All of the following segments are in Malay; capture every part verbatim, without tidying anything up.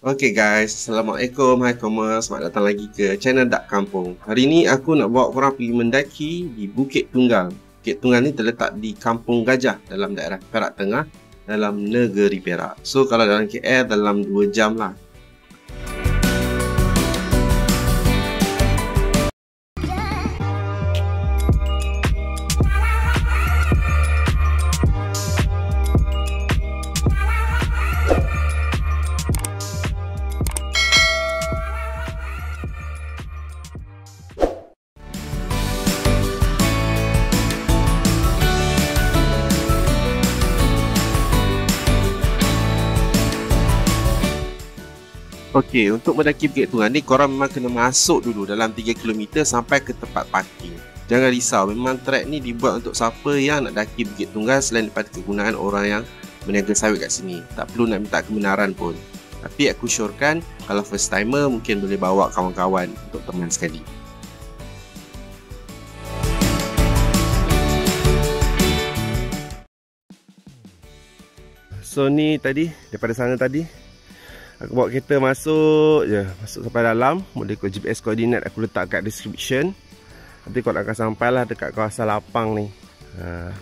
Oke okay guys, Assalamualaikum, hai komers, selamat datang lagi ke channel D A K Kampung. Hari ni aku nak bawa korang pergi mendaki di Bukit Tunggal. Bukit Tunggal ni terletak di Kampung Gajah dalam daerah Perak Tengah dalam Negeri Perak. So kalau dalam K L dalam dua jam lah. Okey, untuk mendaki Bukit Tunggal ni korang memang kena masuk dulu dalam tiga kilometer sampai ke tempat parking. Jangan risau, memang trek ni dibuat untuk siapa yang nak daki Bukit Tunggal selain daripada kegunaan orang yang berniaga sawit kat sini. Tak perlu nak minta kebenaran pun. Tapi aku syorkan kalau first timer mungkin boleh bawa kawan-kawan untuk teman sekali. So ni tadi, daripada sana tadi aku bawa kereta masuk je, masuk sampai dalam. Boleh ikut G P S koordinat aku letak kat description. Nanti korang akan sampailah dekat kawasan lapang ni. ha.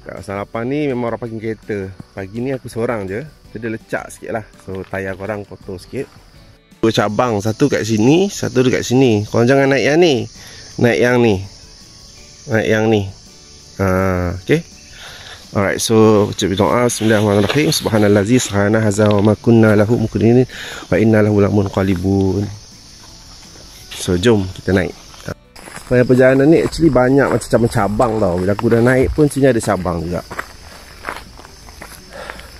Kawasan lapang ni memang orang parking kereta. Pagi ni aku seorang je, dia lecak sikit lah, so tayar korang kotor sikit. Dua cabang, satu kat sini, satu dekat sini. Korang jangan naik yang ni, naik yang ni, naik yang ni. ha, Okay. Alright, so ucap doa bismillahirrahmanirrahim. Subhanallazhi sakhana hadza wa ma kunna lahu muqrinin wa inna lahu lamunqalibun. So jom kita naik. Pada perjalanan ni actually banyak macam-macam cabang tau. Bila aku dah naik pun sini ada cabang juga.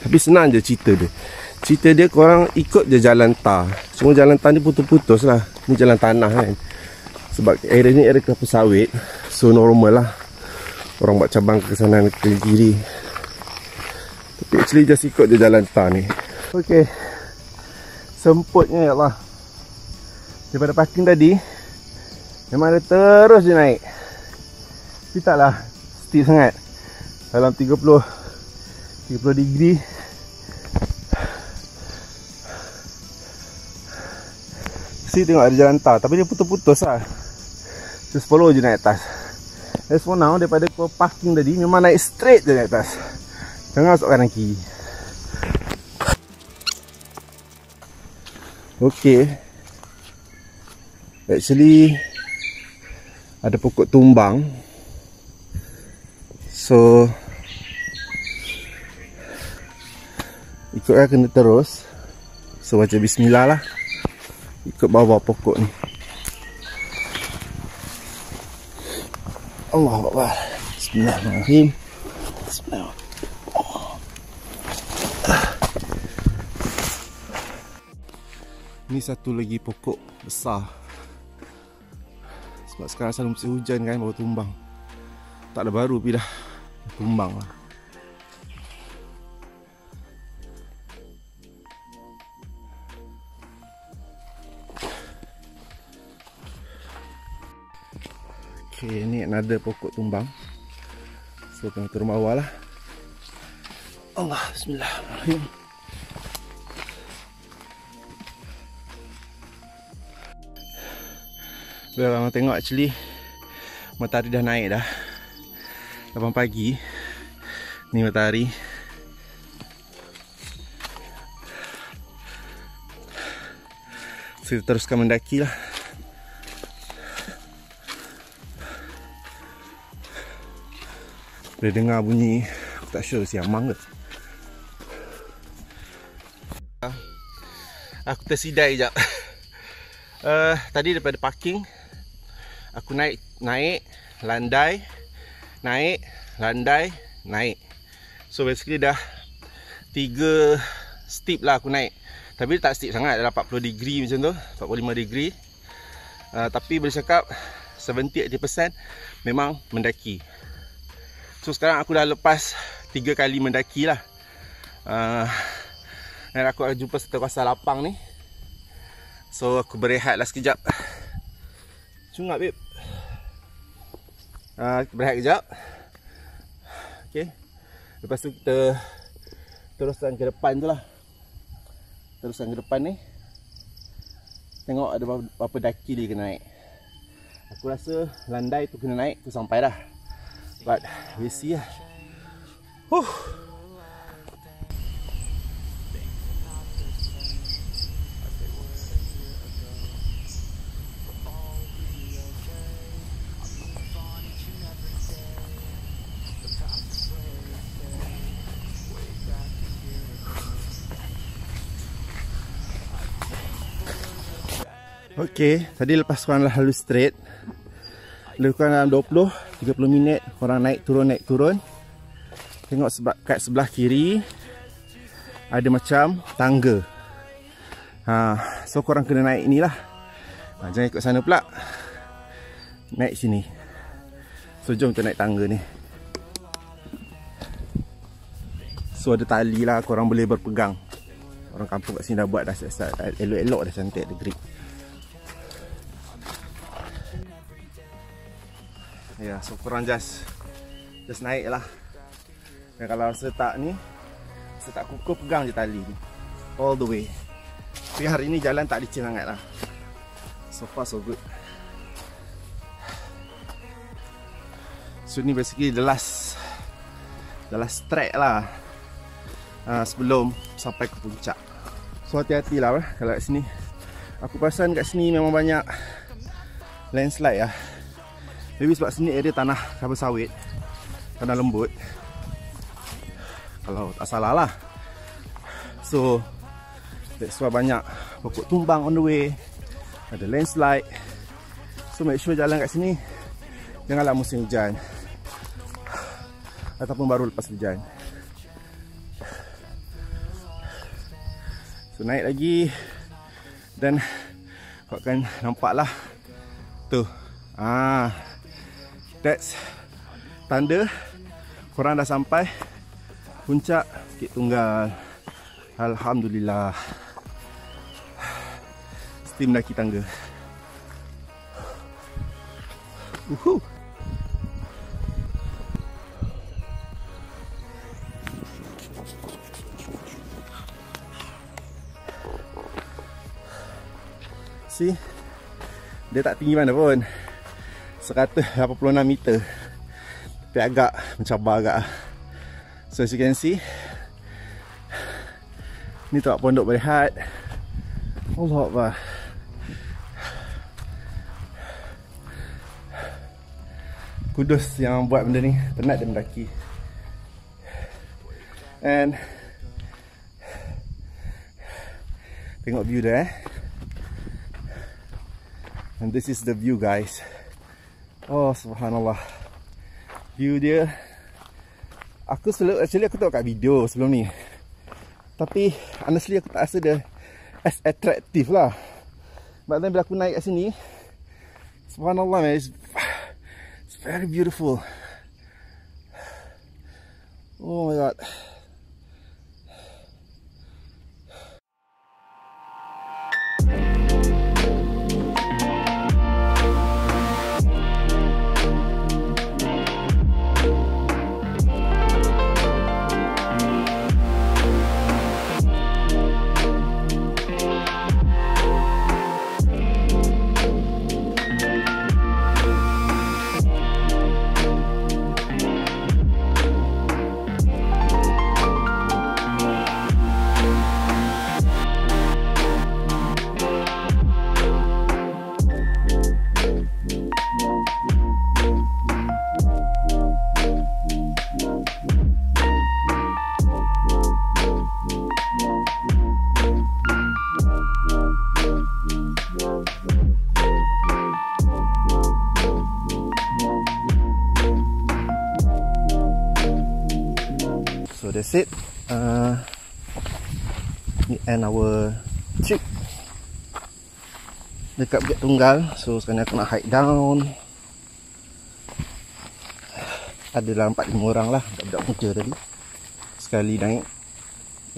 Tapi senang je cerita dia. Cerita dia korang ikut je jalan tar. Cuma jalan tar ni putus-putus lah. Ni jalan tanah kan. Sebab area ni area kelapa sawit, so normal lah orang buat cabang ke sana ke kiri. Tapi actually just ikut je jalan tar ni. Okey, semputnya ya Allah. Daripada parking tadi memang ada terus je naik. Tapi taklah steep sangat. Dalam tiga puluh tiga puluh degree. Sini tengok ada jalan tar, tapi dia putus-putus lah. Just follow je naik atas. As for now, daripada kau parking tadi memang naik straight je naik atas. Jangan masuk kanan kiri. Okey, actually ada pokok tumbang. So ikutlah kena terus. So baca bismillah lah, ikut bawah pokok ni. Allah Allah. Bismillahirrahmanirrahim. Bismillahirrahmanirrahim. Ni satu lagi pokok besar. Sebab sekarang selalu musim hujan kan, baru tumbang. Tak ada baru tapi dah tumbang lah. Okay, ni another pokok tumbang. So tengok turun bawah lah. Allah, bismillahirrahmanirrahim. Bila orang tengok actually matahari dah naik dah. Lapan pagi. Ni matahari. So, kita teruskan mendaki lah. Boleh dengar bunyi, aku tak sure siamang ke. Aku tersidai sekejap. uh, Tadi daripada parking aku naik, naik, landai, naik, landai, naik. So basically dah tiga step lah aku naik. Tapi tak steep sangat, dah lapan puluh degree macam tu, empat puluh lima degree. uh, Tapi boleh cakap tujuh puluh lapan peratus memang mendaki. So sekarang aku dah lepas tiga kali mendaki lah. uh, Dan aku akan jumpa satu kawasan lapang ni. So aku berehat lah sekejap. Cungap babe. uh, Kita berehat sekejap. Okay, lepas tu kita teruskan ke depan tu lah. Kita terusan ke depan ni. Tengok ada berapa daki dia kena naik. Aku rasa landai tu kena naik tu sampai dah. But we see lah. Huh. Okay, tadi lepas korang lalu straight, lebih kurang dalam dua puluh tiga puluh minit korang naik turun naik turun. Tengok sebab kat sebelah kiri ada macam tangga. Ha, so korang kena naik inilah. Ha, jangan ikut sana pula. Naik sini. So jom kita naik tangga ni. So ada tali lah korang boleh berpegang. Orang kampung kat sini dah buat dah elok-elok dah, cantik ada grip. Ya, yeah, so korang just just naik lah. Dan kalau rasa tak ni, rasa tak kukuh, pegang je tali ni all the way. Tapi hari ni jalan tak licin sangat lah. So far so good. So ni basically the last The last track lah, uh, sebelum sampai ke puncak. So hati-hati lah eh, kalau kat sini. Aku perasan kat sini memang banyak landslide lah. Maybe sebab sini area tanah kabel sawit, tanah lembut, kalau tak salah lah. So that's why banyak pokok tumbang on the way, ada landslide. So make sure jalan kat sini janganlah musim hujan ataupun baru lepas hujan. So naik lagi. Dan kau akan nampak lah tu. Ah, that's tanda korang dah sampai puncak Bukit Tunggal. Alhamdulillah. Steam daki tangga. Uhu. See? Dia tak tinggi mana pun, seratus lapan puluh enam meter. Tapi agak mencabar agak. So as you can see, ni tempat pondok berehat. Allah Akbar. Kudus yang buat benda ni, penat dia mendaki. And tengok view dia eh. And this is the view guys. Oh subhanallah, view dia. Aku selalu, actually aku tengok kat video sebelum ni, tapi honestly aku tak rasa dia as attractive lah. But then bila aku naik kat sini, subhanallah man, it's, it's very beautiful. Oh my god. That's it. Uh, we end our trip dekat Bukit Tunggal. So sekarang aku nak hike down. Adalah empat lima orang lah, budak-budak muda tadi. Sekali naik,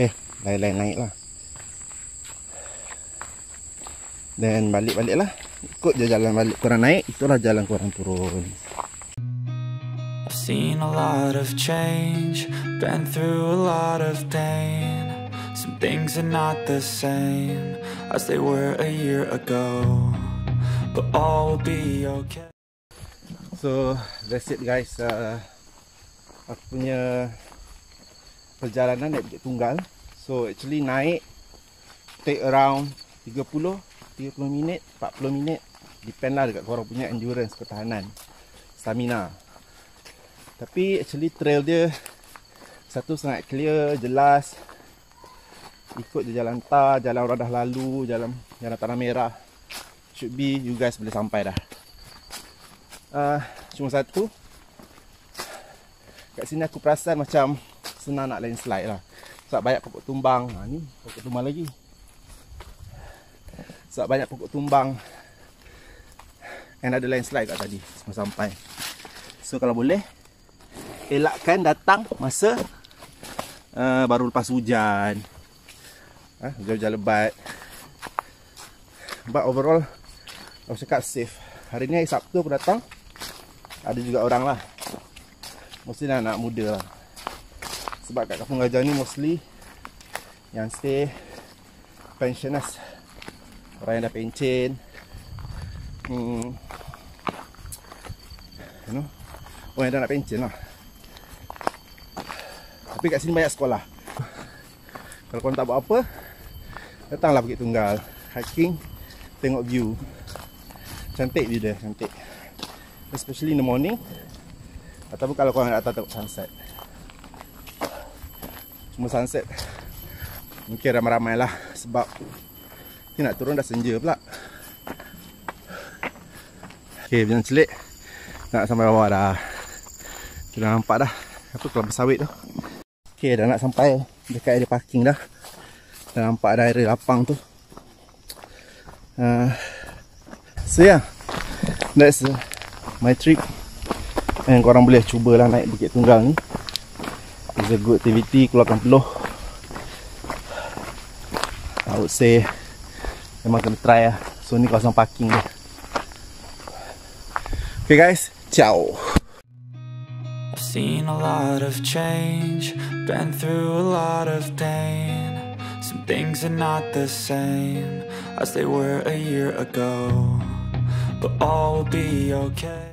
eh lain-lain naik lah. Then balik-balik lah. Ikut je jalan balik korang naik, itulah jalan korang turun. I've seen a lot of change, been through a lot of pain. Some things are not the same as they were a year ago, but all will be okay. So that's it guys, uh, aku punya perjalanan naik Bukit Tunggal. So actually naik take around tiga puluh minit, empat puluh minit, depend lah dekat korang punya endurance, ketahanan, stamina. Tapi actually trail dia satu sangat clear, jelas. Ikut je jalan tar, jalan orang dah lalu, jalan jalan tanah merah. Should be you guys boleh sampai dah. uh, Cuma satu, kat sini aku perasan macam senang nak landslide lah. Sebab banyak pokok tumbang. Ha, ni pokok tumbang lagi. Sebab banyak pokok tumbang. And ada landslide kat tadi semua sampai. So kalau boleh, elakkan datang masa uh, baru lepas hujan. Ha, hujan-hujan lebat. But overall aku cakap safe. Hari ni hari Sabtu aku datang, ada juga orang lah. Mesti dah anak muda lah. Sebab kat Kampung Gajah ni mostly yang stay pensioners, orang yang dah pencen. Hmm, you know, orang yang dah nak pencen lah. Tapi kat sini banyak sekolah. Kalau korang tak buat apa, datanglah Bukit Tunggal, hiking, tengok view. Cantik view dia, cantik. Especially in the morning, ataupun kalau korang nak datang tengok sunset. Cuma sunset mungkin ramai-ramai lah, sebab ni nak turun dah senja pula. Okay, berjalan celik nak sampai bawah dah. Kita dah nampak dah apa kelapa sawit tu. Okay, dah nak sampai dekat area parking dah. Dah nampak dah area lapang tu. uh, So yeah, that's uh, my trip. And korang boleh cubalah naik Bukit Tunggal ni. It's a good activity, keluarkan peluh. I would say memang kena try lah. So ni kawasan parking dia. Okay guys, ciao. I've seen a lot of change, been through a lot of pain. Some things are not the same as they were a year ago, but all will be okay.